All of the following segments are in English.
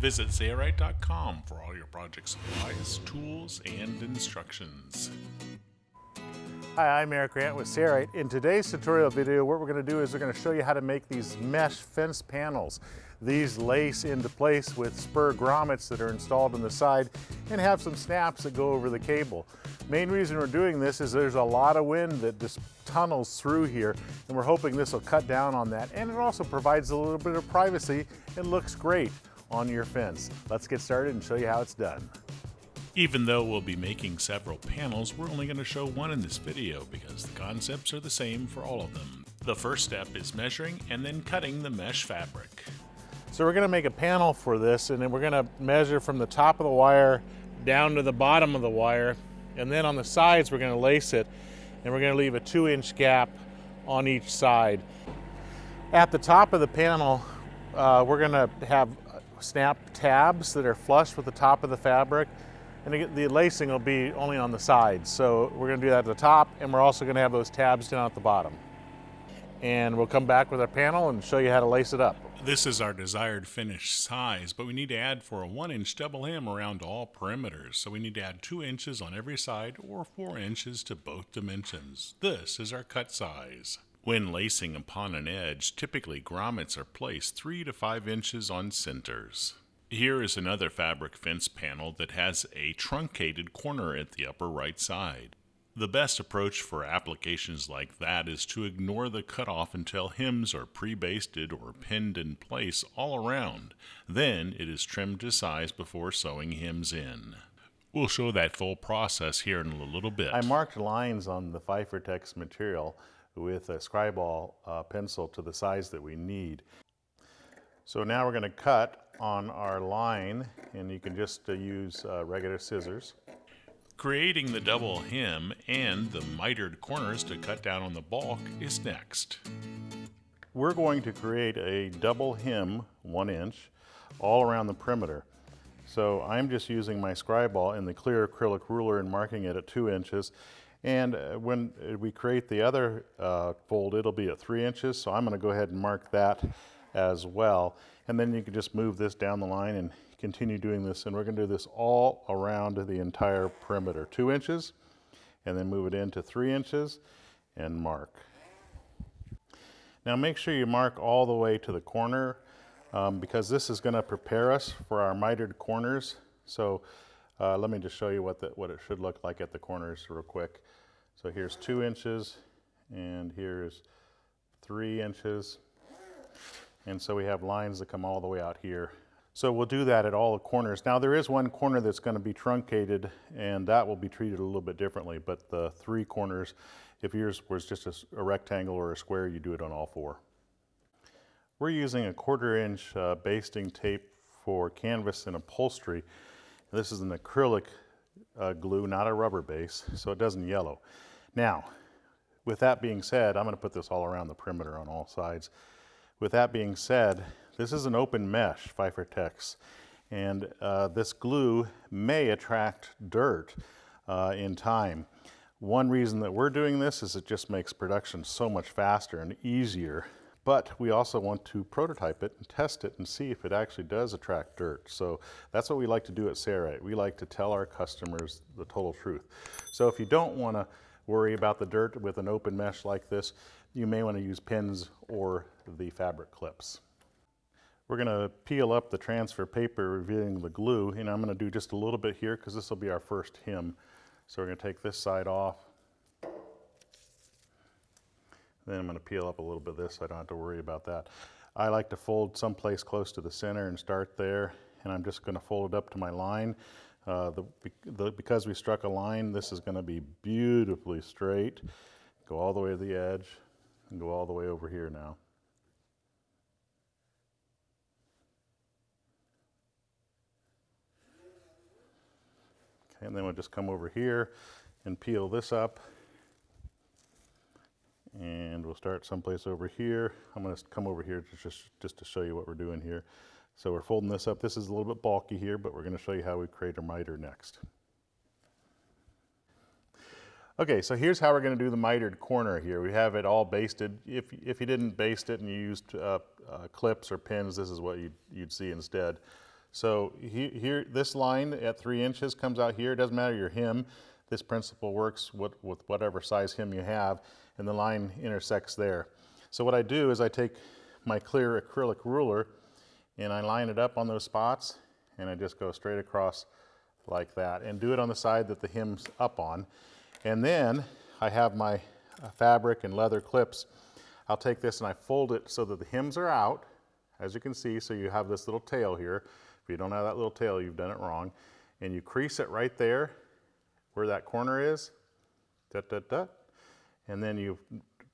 Visit Sailrite.com for all your project supplies, tools, and instructions. Hi, I'm Eric Grant with Sailrite. In today's tutorial video, what we're going to do is we're going to show you how to make these mesh fence panels. These lace into place with spur grommets that are installed on the side and have some snaps that go over the cable. Main reason we're doing this is there's a lot of wind that just tunnels through here, and we're hoping this will cut down on that. And it also provides a little bit of privacy and looks great on your fence. Let's get started and show you how it's done. Even though we'll be making several panels, we're only going to show one in this video because the concepts are the same for all of them. The first step is measuring and then cutting the mesh fabric. So we're going to make a panel for this, and then we're going to measure from the top of the wire down to the bottom of the wire, and then on the sides we're going to lace it, and we're going to leave a 2-inch gap on each side. At the top of the panel, we're going to have snap tabs that are flush with the top of the fabric. And the lacing will be only on the sides. So we're going to do that at the top, and we're also going to have those tabs down at the bottom. And we'll come back with our panel and show you how to lace it up. This is our desired finish size, but we need to add for a 1-inch double hem around all perimeters. So we need to add 2 inches on every side or 4 inches to both dimensions. This is our cut size. When lacing upon an edge, typically grommets are placed 3 to 5 inches on centers. Here is another fabric fence panel that has a truncated corner at the upper right side. The best approach for applications like that is to ignore the cutoff until hems are pre-basted or pinned in place all around. Then it is trimmed to size before sewing hems in. We'll show that full process here in a little bit. I marked lines on the Phifertex material with a Scribe-All pencil to the size that we need. So now we're going to cut on our line, and you can just use regular scissors. Creating the double hem and the mitered corners to cut down on the bulk is next. We're going to create a double hem, 1 inch, all around the perimeter. So I'm just using my Scribe-All and the clear acrylic ruler and marking it at 2 inches. And when we create the other fold, it'll be at 3 inches. So I'm going to go ahead and mark that as well. And then you can just move this down the line and continue doing this. And we're going to do this all around the entire perimeter. 2 inches, and then move it into 3 inches and mark. Now make sure you mark all the way to the corner because this is going to prepare us for our mitered corners. So let me just show you what it should look like at the corners real quick. So here's 2 inches, and here's 3 inches. And so we have lines that come all the way out here. So we'll do that at all the corners. Now there is one corner that's going to be truncated, and that will be treated a little bit differently, but the three corners, if yours was just a rectangle or a square, you do it on all four. We're using a 1/4-inch basting tape for canvas and upholstery. This is an acrylic glue, not a rubber base, so it doesn't yellow. Now, with that being said, I'm going to put this all around the perimeter on all sides. With that being said, this is an open mesh, Phifertex, and this glue may attract dirt in time. One reason that we're doing this is it just makes production so much faster and easier, but we also want to prototype it and test it and see if it actually does attract dirt. So that's what we like to do at Sailrite. We like to tell our customers the total truth. So if you don't want to worry about the dirt with an open mesh like this, you may want to use pins or the fabric clips. We're going to peel up the transfer paper, revealing the glue, and I'm going to do just a little bit here because this will be our first hem. So we're going to take this side off. Then I'm going to peel up a little bit of this so I don't have to worry about that. I like to fold someplace close to the center and start there, and I'm just going to fold it up to my line. Because we struck a line, this is going to be beautifully straight. Go all the way to the edge and go all the way over here now. Okay, and then we'll just come over here and peel this up. And we'll start someplace over here. I'm going to come over here just to show you what we're doing here. So we're folding this up. This is a little bit bulky here, but we're going to show you how we create our miter next. Okay, so here's how we're going to do the mitered corner here. We have it all basted. If you didn't baste it and you used clips or pins, this is what you'd see instead. So here, this line at 3 inches comes out here. It doesn't matter your hem. This principle works with whatever size hem you have, and the line intersects there. So what I do is I take my clear acrylic ruler and I line it up on those spots, and I just go straight across like that, and do it on the side that the hem's up on. And then I have my fabric and leather clips. I'll take this and I fold it so that the hems are out, as you can see, so you have this little tail here. If you don't have that little tail, you've done it wrong. And you crease it right there where that corner is, and then you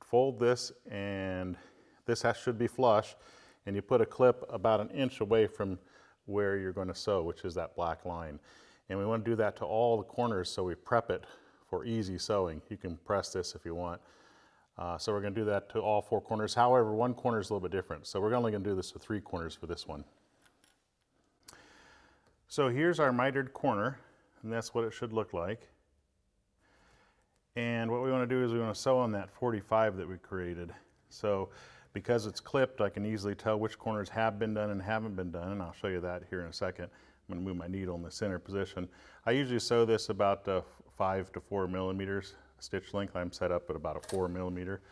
fold this, and this should be flush, and you put a clip about 1 inch away from where you're going to sew, which is that black line. And we want to do that to all the corners so we prep it for easy sewing. You can press this if you want. So we're going to do that to all 4 corners. However, one corner is a little bit different. So we're only going to do this with 3 corners for this one. So here's our mitered corner, and that's what it should look like. And what we want to do is we want to sew on that 45 that we created. So because it's clipped, I can easily tell which corners have been done and haven't been done, and I'll show you that here in a second. I'm going to move my needle in the center position. I usually sew this about 5 to 4 millimeters stitch length. I'm set up at about a 4 millimeter.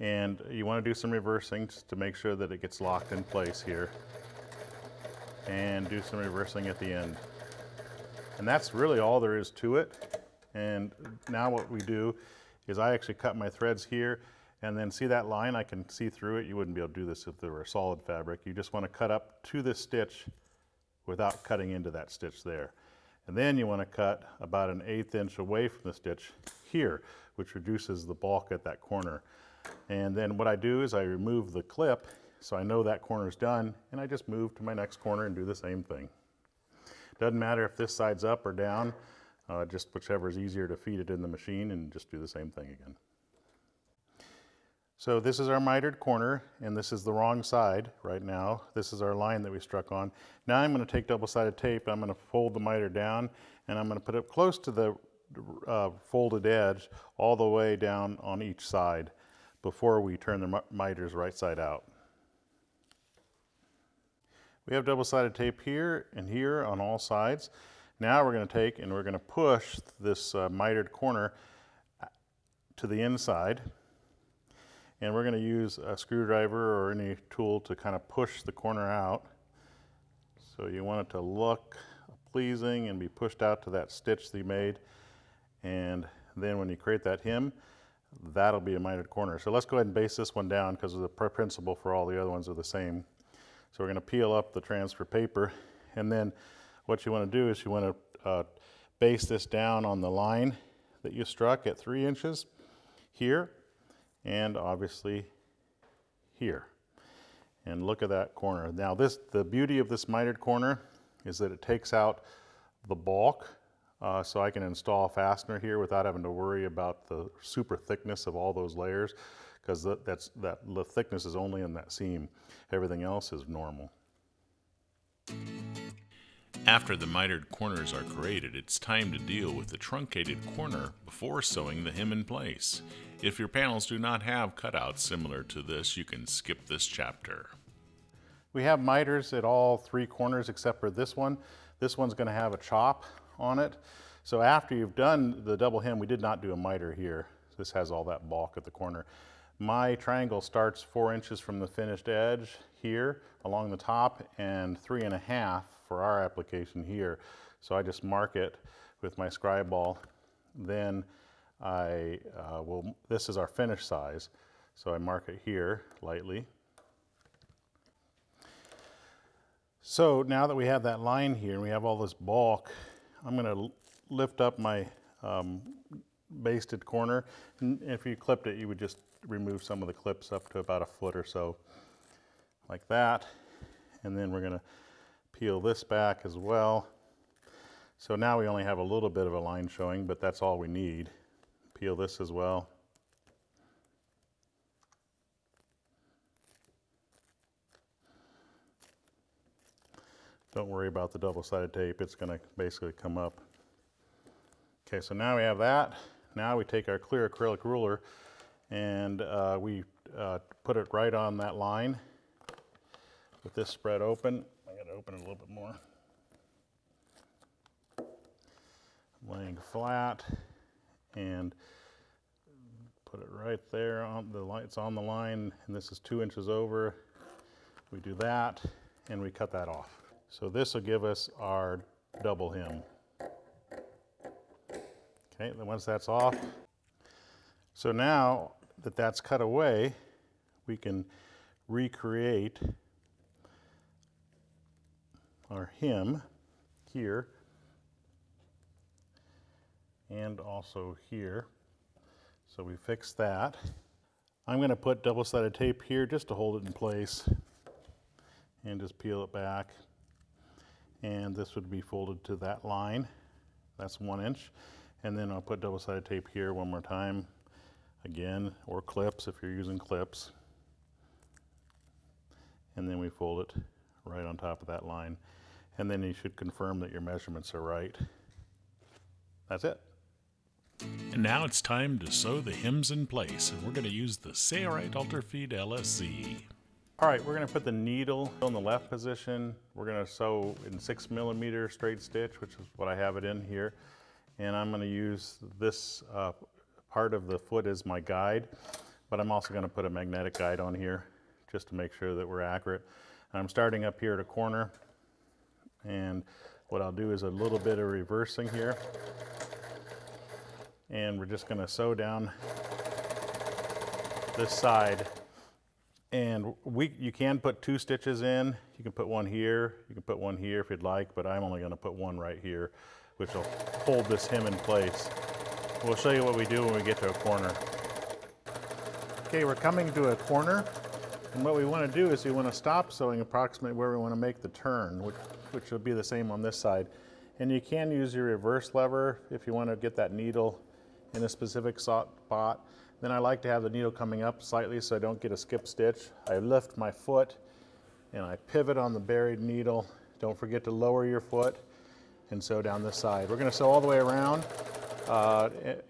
And you want to do some reversing just to make sure that it gets locked in place here. And do some reversing at the end. And that's really all there is to it. And now what we do is I actually cut my threads here. And then see that line? I can see through it. You wouldn't be able to do this if there were a solid fabric. You just want to cut up to this stitch without cutting into that stitch there. And then you want to cut about 1/8 inch away from the stitch here, which reduces the bulk at that corner. And then what I do is I remove the clip so I know that corner's done, and I just move to my next corner and do the same thing. Doesn't matter if this side's up or down, just whichever is easier to feed it in the machine, and just do the same thing again. So this is our mitered corner, and this is the wrong side right now. This is our line that we struck on. Now I'm going to take double-sided tape, and I'm going to fold the miter down, and I'm going to put it close to the folded edge all the way down on each side before we turn the miters right side out. We have double-sided tape here and here on all sides. Now we're going to take and we're going to push this mitered corner to the inside. And we're going to use a screwdriver or any tool to kind of push the corner out. So you want it to look pleasing and be pushed out to that stitch that you made. And then when you create that hem, that'll be a mitered corner. So let's go ahead and base this one down because the principle for all the other ones are the same. So we're going to peel up the transfer paper. And then what you want to do is you want to base this down on the line that you struck at 3 inches here. And obviously here, and look at that corner. Now the beauty of this mitered corner is that it takes out the bulk, so I can install a fastener here without having to worry about the super thickness of all those layers, because the thickness is only in that seam. Everything else is normal. After the mitered corners are created, it's time to deal with the truncated corner before sewing the hem in place. If your panels do not have cutouts similar to this, you can skip this chapter. We have miters at all 3 corners except for this one. This one's going to have a chop on it. So after you've done the double hem, we did not do a miter here. This has all that bulk at the corner. My triangle starts 4 inches from the finished edge here along the top, and 3.5 for our application here. So I just mark it with my Scribe-All. Then I will, this is our finished size. So I mark it here lightly. So now that we have that line here and we have all this bulk, I'm gonna lift up my basted corner. And if you clipped it, you would just remove some of the clips up to about 1 foot or so, like that. And then we're going to peel this back as well. So now we only have a little bit of a line showing, but that's all we need. Peel this as well. Don't worry about the double-sided tape. It's going to basically come up. Okay, so now we have that. Now we take our clear acrylic ruler and we put it right on that line with this spread open. I gotta open it a little bit more. laying flat and put it right there on the lights on the line, and this is 2 inches over. We do that and we cut that off. So this will give us our double hem. Okay, then once that's off, so now that that's cut away, we can recreate our hem here and also here. So we fix that. I'm going to put double-sided tape here just to hold it in place and just peel it back. And this would be folded to that line. That's 1 inch. And then I'll put double-sided tape here one more time again, or clips if you're using clips. And then we fold it right on top of that line. And then you should confirm that your measurements are right. That's it. And now it's time to sew the hems in place, and we're going to use the Sailrite Alterfeed LSC. All right, we're going to put the needle in the left position. We're going to sew in 6mm straight stitch, which is what I have it in here. And I'm going to use this part of the foot as my guide, but I'm also going to put a magnetic guide on here just to make sure that we're accurate. I'm starting up here at a corner, and what I'll do is a little bit of reversing here. And we're just going to sew down this side, and you can put 2 stitches in. You can put one here, you can put one here if you'd like, but I'm only going to put one right here, which will hold this hem in place. We'll show you what we do when we get to a corner. Okay, we're coming to a corner, and what we want to do is we want to stop sewing approximately where we want to make the turn, which will be the same on this side. And you can use your reverse lever if you want to get that needle in a specific spot. Then I like to have the needle coming up slightly so I don't get a skip stitch. I lift my foot and I pivot on the buried needle. Don't forget to lower your foot and sew down this side. We're going to sew all the way around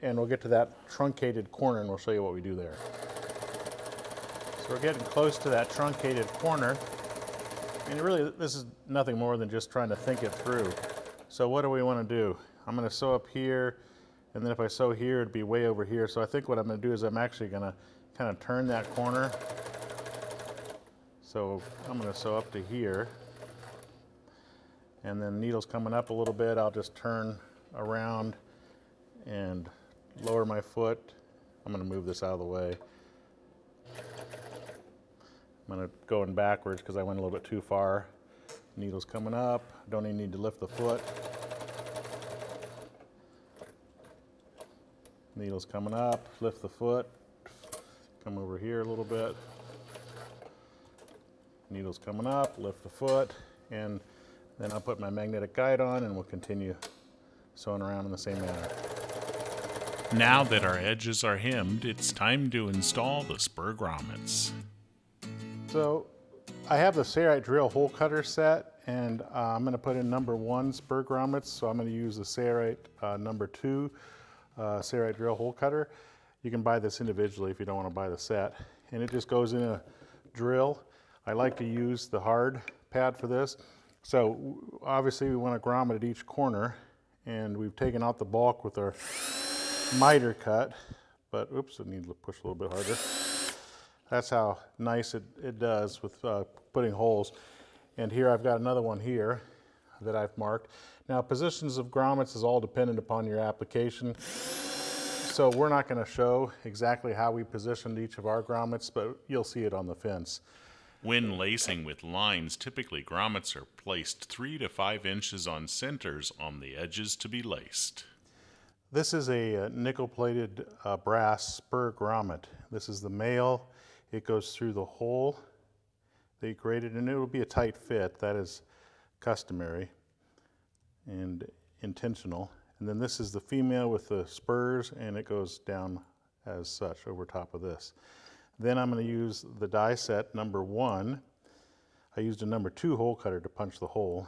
and we'll get to that truncated corner and we'll show you what we do there. So we're getting close to that truncated corner, and really this is nothing more than just trying to think it through. So what do we want to do? I'm going to sew up here, and then if I sew here, it'd be way over here. So I think what I'm going to do is I'm actually going to kind of turn that corner. So I'm going to sew up to here, and then needle's coming up a little bit. I'll just turn around and lower my foot. I'm going to move this out of the way. I'm going to go in backwards because I went a little bit too far. Needle's coming up. Don't even need to lift the foot. Needle's coming up, lift the foot, come over here a little bit. Needle's coming up, lift the foot, and then I'll put my magnetic guide on and we'll continue sewing around in the same manner. Now that our edges are hemmed, it's time to install the spur grommets. So I have the Sailrite drill hole cutter set, and I'm going to put in number 1 spur grommets, so I'm going to use the Sailrite number 2. Sailrite drill hole cutter. You can buy this individually if you don't want to buy the set, and it just goes in a drill. I like to use the hard pad for this. So obviously we want to grommet at each corner, and we've taken out the bulk with our miter cut, but oops, I need to push a little bit harder. That's how nice it does with putting holes. And here I've got another one here that I've marked. Now, positions of grommets is all dependent upon your application. So we're not going to show exactly how we positioned each of our grommets, but you'll see it on the fence. When lacing with lines, typically grommets are placed 3 to 5 inches on centers on the edges to be laced. This is a nickel-plated brass spur grommet. This is the male. It goes through the hole that you created, and it will be a tight fit. That is customary and intentional. And then this is the female with the spurs, and it goes down as such over top of this. Then I'm going to use the die set number 1. I used a number 2 hole cutter to punch the hole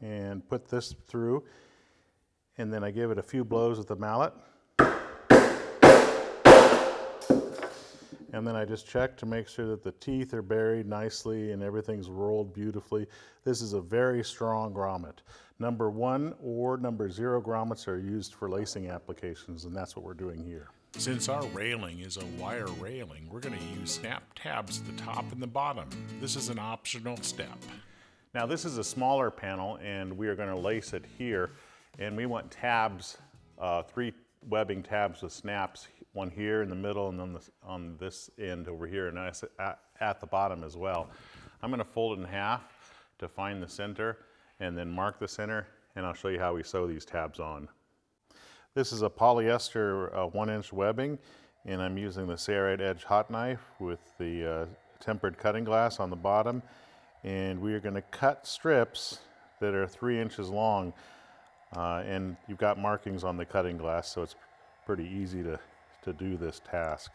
and put this through, and then I give it a few blows with the mallet. and then I just check to make sure that the teeth are buried nicely and everything's rolled beautifully. This is a very strong grommet. Number 1 or number 0 grommets are used for lacing applications, and that's what we're doing here. Since our railing is a wire railing, we're going to use snap tabs at the top and the bottom. This is an optional step. Now this is a smaller panel and we are going to lace it here, and we want tabs, 3 webbing tabs with snaps, one here in the middle and then on this end over here and at the bottom as well. I'm going to fold it in half to find the center and then mark the center, and I'll show you how we sew these tabs on. This is a polyester 1-inch webbing, and I'm using the Sailrite edge hot knife with the tempered cutting glass on the bottom, and we are going to cut strips that are 3 inches long, and you've got markings on the cutting glass, so it's pretty easy to do this task.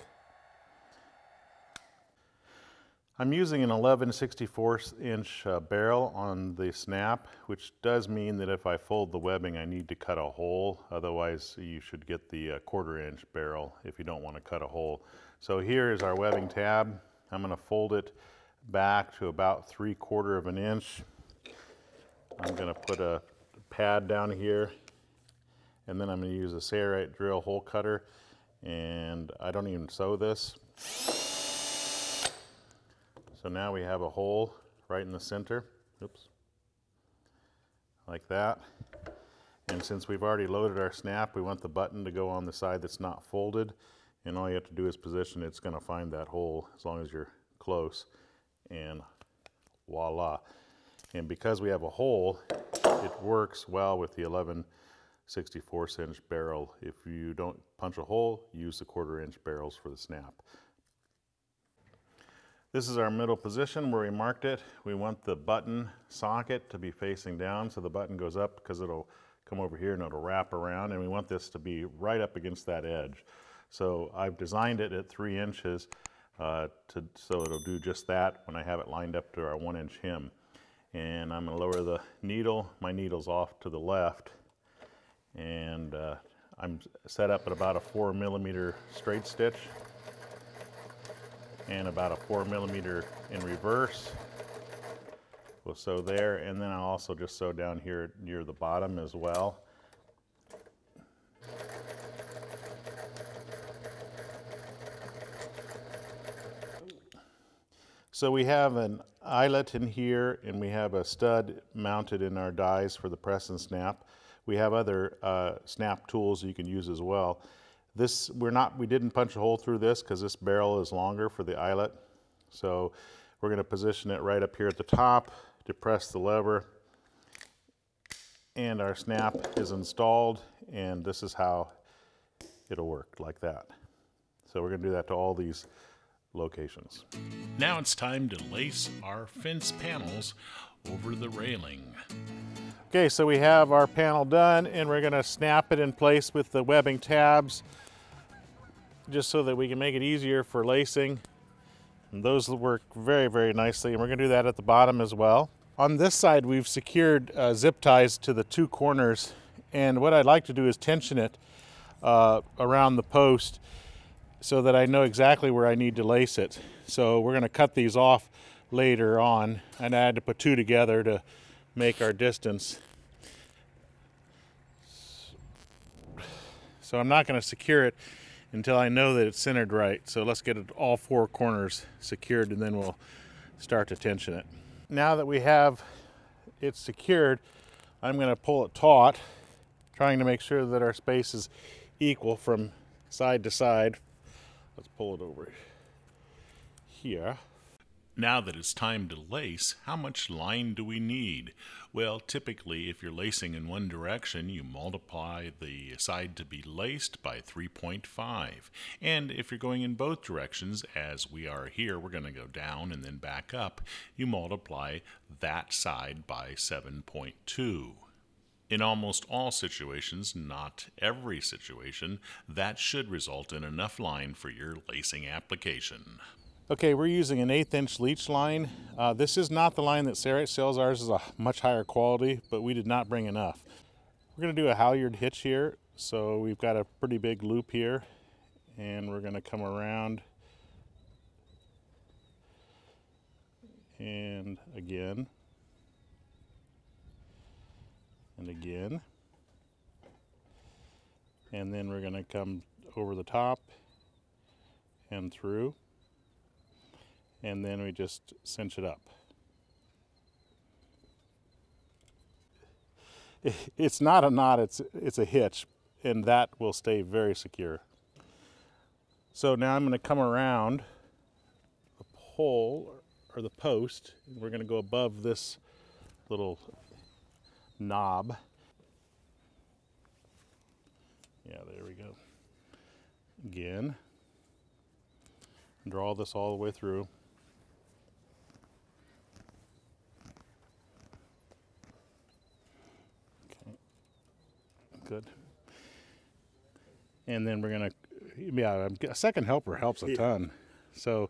I'm using an 11/64 inch barrel on the snap, which does mean that if I fold the webbing I need to cut a hole, otherwise you should get the 1/4 inch barrel if you don't want to cut a hole. So here is our webbing tab. I'm going to fold it back to about 3/4 of an inch. I'm going to put a pad down here, and then I'm going to use a Sailrite drill hole cutter, and I don't even sew this. So now we have a hole right in the center, oops, like that. And since we've already loaded our snap, we want the button to go on the side that's not folded, and all you have to do is position it. It's going to find that hole as long as you're close, and voila. And because we have a hole, it works well with the 11/64 inch barrel. If you don't punch a hole, use the 1/4 inch barrels for the snap. This is our middle position where we marked it. We want the button socket to be facing down, so the button goes up because it'll come over here and it'll wrap around, and we want this to be right up against that edge. So I've designed it at 3 inches so it'll do just that when I have it lined up to our 1-inch hem. And I'm going to lower the needle. My needle's off to the left, and I'm set up at about a 4 millimeter straight stitch and about a 4 millimeter in reverse. We'll sew there, and then I'll also just sew down here near the bottom as well. So we have an eyelet in here, and we have a stud mounted in our dies for the press and snap. We have other snap tools you can use as well. This, we didn't punch a hole through this because this barrel is longer for the eyelet. So we're going to position it right up here at the top, depress the lever, and our snap is installed, and this is how it'll work, like that. So we're going to do that to all these locations. Now it's time to lace our fence panels over the railing. Okay, so we have our panel done, and we're going to snap it in place with the webbing tabs just so that we can make it easier for lacing. And those work very, very nicely, and we're going to do that at the bottom as well. On this side we've secured zip ties to the 2 corners, and what I'd like to do is tension it around the post so that I know exactly where I need to lace it. So we're going to cut these off later on, and I had to put 2 together to make our distance. So I'm not going to secure it until I know that it's centered right. So let's get it all 4 corners secured, and then we'll start to tension it. Now that we have it secured, I'm going to pull it taut, trying to make sure that our space is equal from side to side. Let's pull it over here. Now that it's time to lace, how much line do we need? Well, typically if you're lacing in one direction, you multiply the side to be laced by 3.5. And if you're going in both directions, as we are here, we're going to go down and then back up, you multiply that side by 7.2. In almost all situations, not every situation, that should result in enough line for your lacing application. Okay, we're using an 1/8 inch leech line. This is not the line that Sailrite sells. Ours is a much higher quality, but we did not bring enough. We're going to do a halyard hitch here. So we've got a pretty big loop here, and we're going to come around and again and again, and then we're going to come over the top and through, and then we just cinch it up. It's not a knot, it's a hitch, and that will stay very secure. So now I'm going to come around the pole or the post, and we're going to go above this little knob. Yeah, there we go. Again, draw this all the way through. Good. And then we're gonna, yeah, a second helper helps a ton. So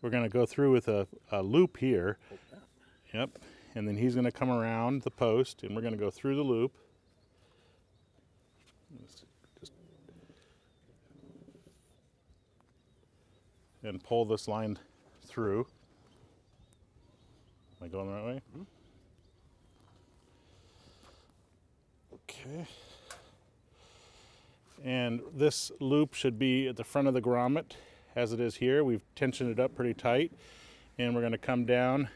we're gonna go through with a loop here. Yep. And then he's gonna come around the post, and we're gonna go through the loop. Just, and pull this line through. Am I going the right way? Mm-hmm. Okay. And this loop should be at the front of the grommet as it is here. We've tensioned it up pretty tight, and we're going to come down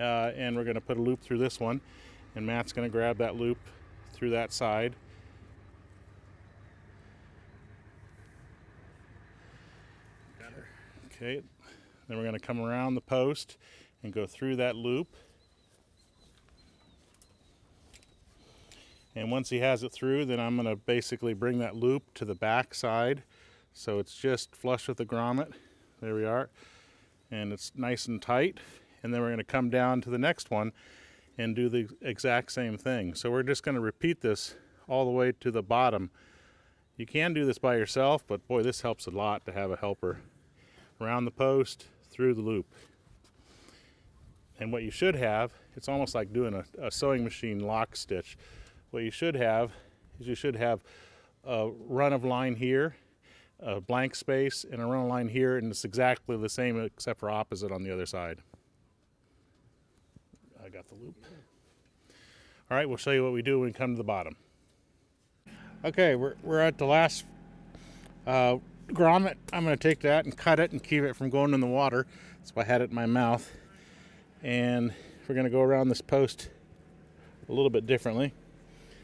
and we're going to put a loop through this one, and Matt's going to grab that loop through that side, okay. Then we're going to come around the post and go through that loop, and once he has it through, then I'm going to basically bring that loop to the back side so it's just flush with the grommet. There we are, and it's nice and tight. And then we're going to come down to the next one and do the exact same thing. So we're just going to repeat this all the way to the bottom. You can do this by yourself, but boy, this helps a lot to have a helper. Around the post, through the loop. And what you should have, it's almost like doing a sewing machine lock stitch. What you should have is you should have a run of line here, a blank space, and a run of line here, and it's exactly the same except for opposite on the other side. I got the loop. All right, we'll show you what we do when we come to the bottom. Okay, we're at the last grommet. I'm going to take that and cut it and keep it from going in the water. That's why I had it in my mouth. And we're going to go around this post a little bit differently.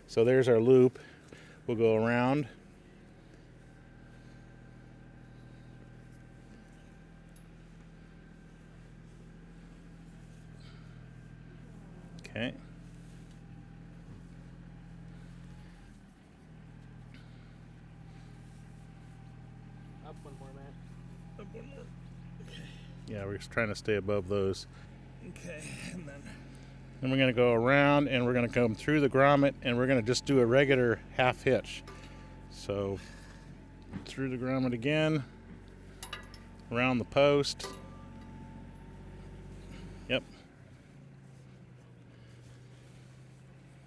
So there's our loop. We'll go around. Okay. Up one more, man. Up one more. Okay. Yeah, we're just trying to stay above those. Okay, and then. Then we're going to go around, and we're going to come through the grommet, and we're going to just do a regular half hitch. So through the grommet again, around the post. Yep.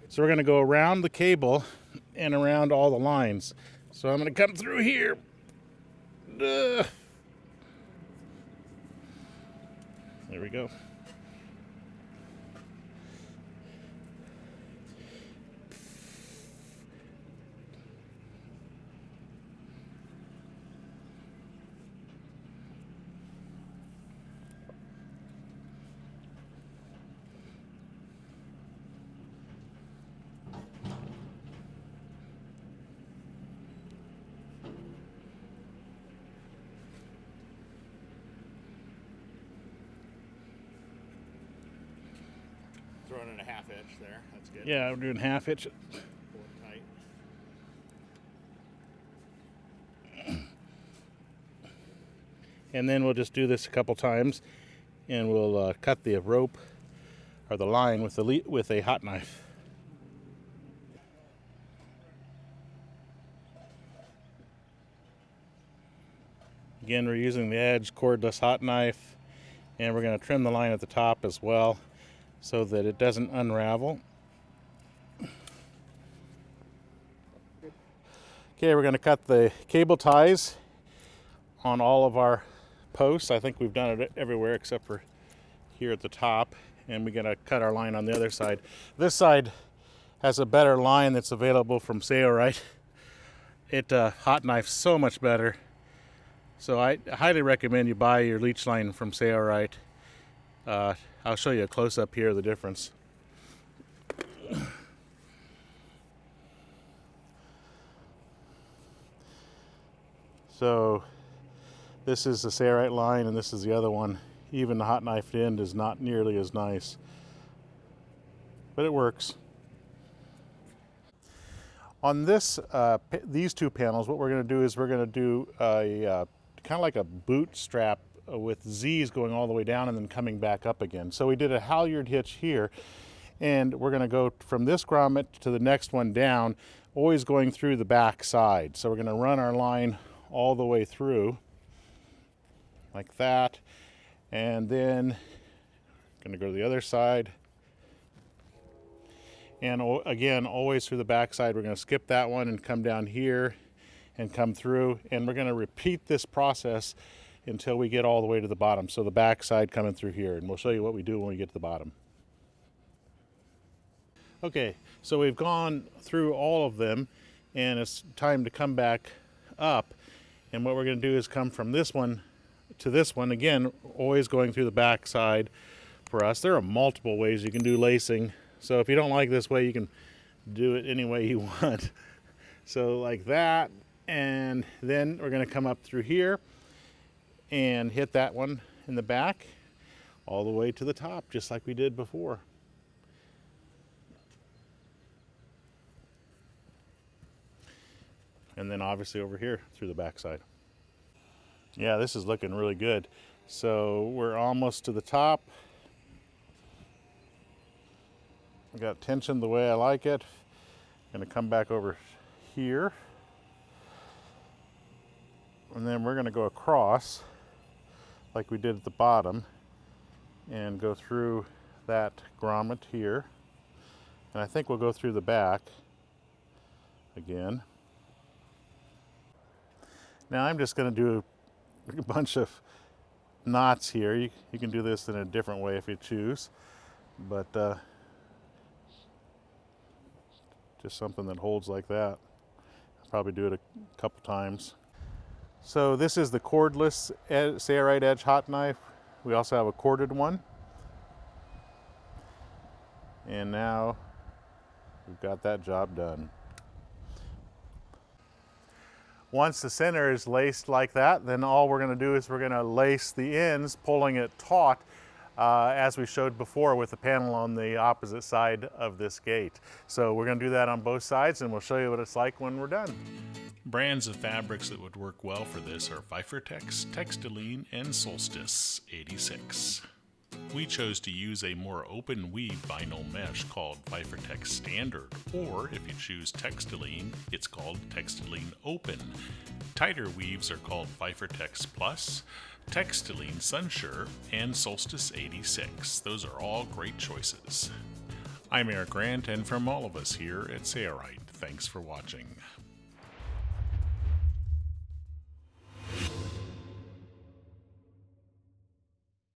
So we're going to go around the cable and around all the lines. So I'm going to come through here. There we go. Throwing in a half hitch there, that's good. Yeah, we're doing half hitch. Tight. And then we'll just do this a couple times, and we'll cut the rope or the line with a hot knife. Again, we're using the edge cordless hot knife, and we're going to trim the line at the top as well, so that it doesn't unravel. Okay, we're going to cut the cable ties on all of our posts. I think we've done it everywhere except for here at the top, and we're going to cut our line on the other side. This side has a better line that's available from Sailrite. It hot knifes so much better. So I highly recommend you buy your leech line from Sailrite. I'll show you a close-up here of the difference. So this is the Sailrite line and this is the other one. Even the hot knifed end is not nearly as nice, but it works. On this, these two panels, what we're going to do is we're going to do a kind of like a boot strap with Z's going all the way down and then coming back up again. So we did a halyard hitch here, and we're going to go from this grommet to the next one down, always going through the back side. So we're going to run our line all the way through like that, and then going to go to the other side, and again always through the back side. We're going to skip that one and come down here and come through, and we're going to repeat this process until we get all the way to the bottom. So the back side coming through here, and we'll show you what we do when we get to the bottom. Okay, so we've gone through all of them and it's time to come back up, and what we're going to do is come from this one to this one, again always going through the back side. For us, there are multiple ways you can do lacing, so if you don't like this way you can do it any way you want. So like that, and then we're going to come up through here and hit that one in the back all the way to the top, just like we did before. And then obviously over here through the backside. Yeah, this is looking really good. So we're almost to the top. I got tension the way I like it. I'm gonna come back over here. And then we're gonna go across like we did at the bottom and go through that grommet here. And I think we'll go through the back again. Now I'm just going to do a bunch of knots here. You can do this in a different way if you choose, but just something that holds like that. I'll probably do it a couple times. So this is the cordless Sailrite edge hot knife. We also have a corded one. And now we've got that job done. Once the center is laced like that, then all we're going to do is we're going to lace the ends, pulling it taut, as we showed before with the panel on the opposite side of this gate. So we're going to do that on both sides, and we'll show you what it's like when we're done. Brands of fabrics that would work well for this are Phifertex, Textilene, and Solstice 86. We chose to use a more open weave vinyl mesh called Phifertex Standard, or if you choose Textilene, it's called Textilene Open. Tighter weaves are called Phifertex Plus, Textilene Sunsure, and Solstice 86. Those are all great choices. I'm Eric Grant, and from all of us here at Sailrite, thanks for watching.